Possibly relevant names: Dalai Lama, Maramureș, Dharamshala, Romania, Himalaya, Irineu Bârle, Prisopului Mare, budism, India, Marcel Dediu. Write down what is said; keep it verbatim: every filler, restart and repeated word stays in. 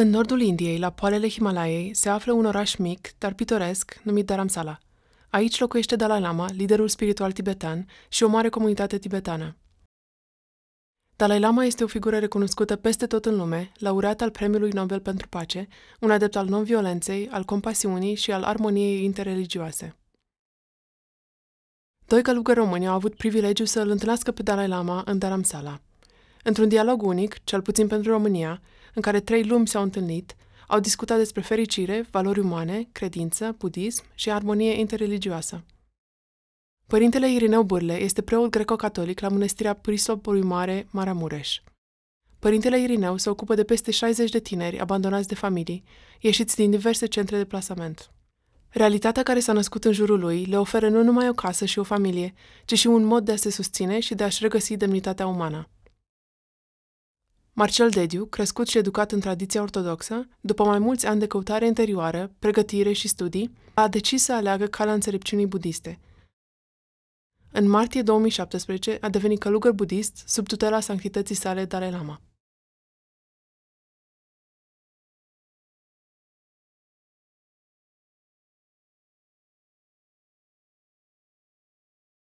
În nordul Indiei, la poalele Himalayei, se află un oraș mic, dar pitoresc, numit Dharamshala. Aici locuiește Dalai Lama, liderul spiritual tibetan, și o mare comunitate tibetană. Dalai Lama este o figură recunoscută peste tot în lume, laureat al Premiului Nobel pentru Pace, un adept al non-violenței, al compasiunii și al armoniei interreligioase. Doi călugări români au avut privilegiul să îl întâlnească pe Dalai Lama în Dharamshala. Într-un dialog unic, cel puțin pentru România, în care trei lumi s-au întâlnit, au discutat despre fericire, valori umane, credință, budism și armonie interreligioasă. Părintele Irineu Bârle este preot greco-catolic la mănăstirea Prisopului Mare, Maramureș. Părintele Irineu se ocupă de peste șaizeci de tineri abandonați de familii, ieșiți din diverse centre de plasament. Realitatea care s-a născut în jurul lui le oferă nu numai o casă și o familie, ci și un mod de a se susține și de a-și regăsi demnitatea umană. Marcel Dediu, crescut și educat în tradiția ortodoxă, după mai mulți ani de căutare interioară, pregătire și studii, a decis să aleagă calea înțelepciunii budiste. În martie două mii șaptesprezece a devenit călugăr budist sub tutela sanctității sale Dalai Lama.